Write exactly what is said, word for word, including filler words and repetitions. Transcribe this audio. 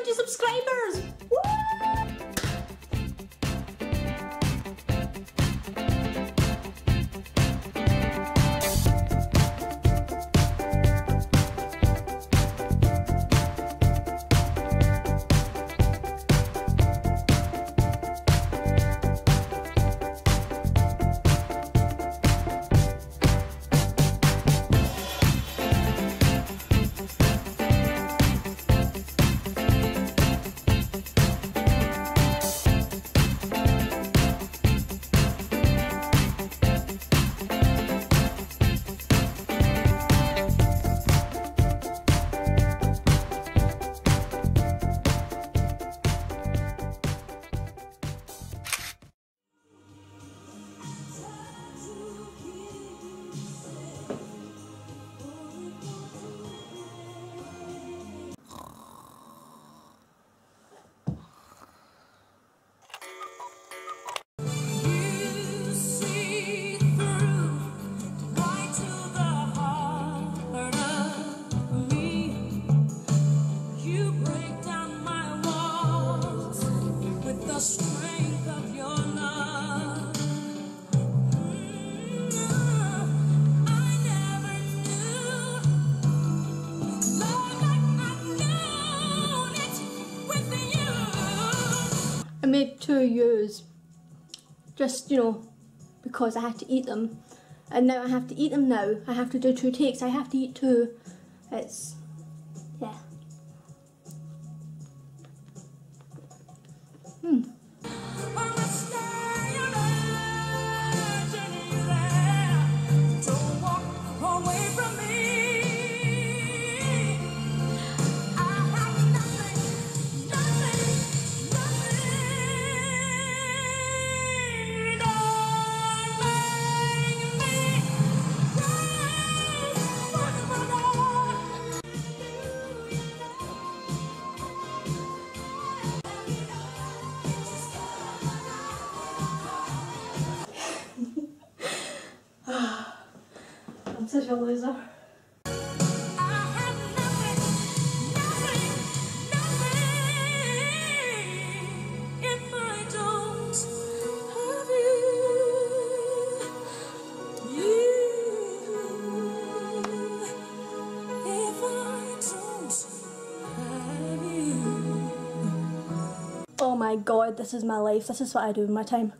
one hundred seventy subscribers! Woo! Made two years, just, you know, because I had to eat them, and now I have to eat them now. I have to do two takes. I have to eat two. It's, yeah. Hmm. I'm such a loser. Oh my god, this is my life. This is what I do in my time.